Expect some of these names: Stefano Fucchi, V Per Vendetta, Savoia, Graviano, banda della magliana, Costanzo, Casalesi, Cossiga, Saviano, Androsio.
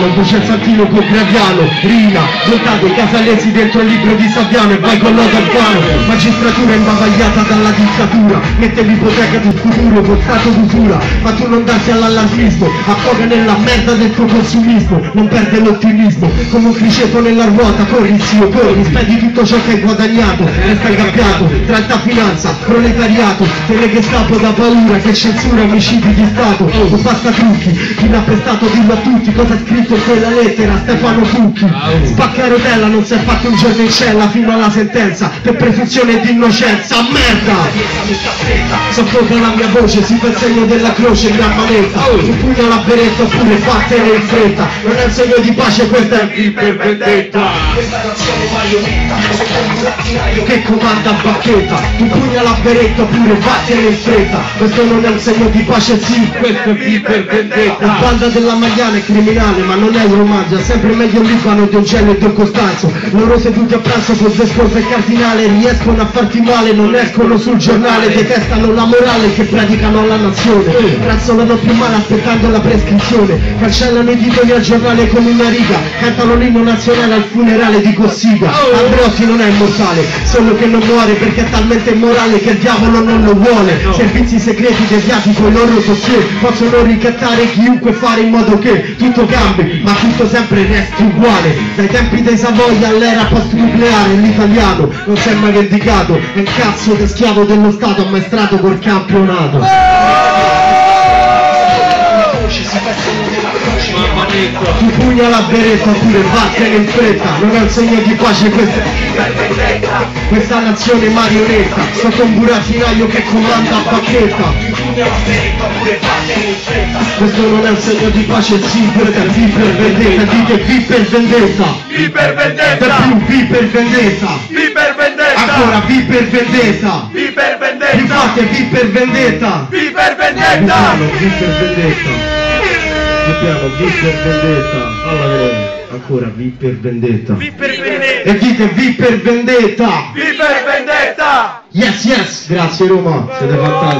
Saviano, Duce Santino con Graviano, Rina, voltate Casalesi dentro il libro di Saviano e vai con l'Oto Albano. Magistratura imbavagliata dalla dittatura, mettevi ipoteca sul futuro col stato d'usura, ma tu non darsi all'allarmismo, affoga nella merda del tuo consumismo, non perde l'ottimismo, come un criceto nella ruota, corri zio, corri, spendi tutto ciò che hai guadagnato, resta ingabbiato, tratta finanza, proletariato, te ne che scappo da paura, che censura omicidi di Stato, o basta trucchi, chi l'ha pestato dillo a tutti, cosa è scritto in quella lettera, Stefano Fucchi. Spacca rotella, non si è fatto un giorno in cella fino alla sentenza, per presunzione di innocenza, merda! Soffoca la mia voce, si fa il segno della croce, gran manetta, un pugno alla beretta oppure fattere in fretta, non è un segno di pace, questa è V Per Vendetta, questa nazione marionetta, secondo l'attiraglio che comanda a bacchetta, un pugno alla beretta oppure fattere in fretta, questo non è un segno di pace, sì, questa è V Per Vendetta. La banda della magliana è criminale, ma non è un romanzo, è sempre meglio un Libano di Eugenio e di Costanzo, loro seduti a pranzo con se sposa e cardinale, riescono a farti male, non escono sul giornale, detestano la morale che praticano alla nazione, razzolano più male aspettando la prescrizione, cancellano i titoli al giornale con una riga, cantano l'inno nazionale al funerale di Cossiga. Androsio non è immortale, solo che non muore perché è talmente immorale che il diavolo non lo vuole, servizi segreti deviati con loro dossier, possono ricattare chiunque, fare in modo che tutto cambi, ma tutto sempre resti uguale, dai tempi dei Savoia all'era post-nucleare, l'italiano non si è mai vendicato, è un cazzo di schiavo dello Stato ammaestrato col campionato. Ti pugna la beretta oppure vattene in fretta, non è un segno di pace questa nazione marionetta, sotto un burattinaio che comanda a bacchetta. Questo non è un segno di pace, sì, questa è V Per Vendetta, dite V Per Vendetta, V Per Vendetta, V Per Vendetta, V Per Vendetta, ancora V Per Vendetta, V Per Vendetta, rifate V Per Vendetta, V Per Vendetta, V Per Vendetta. Abbiamo V Per Vendetta, alla gloria, ancora V Per Vendetta, V Per Vendetta, e dite V Per Vendetta, V Per Vendetta, yes yes, grazie Roma, siete fantastici.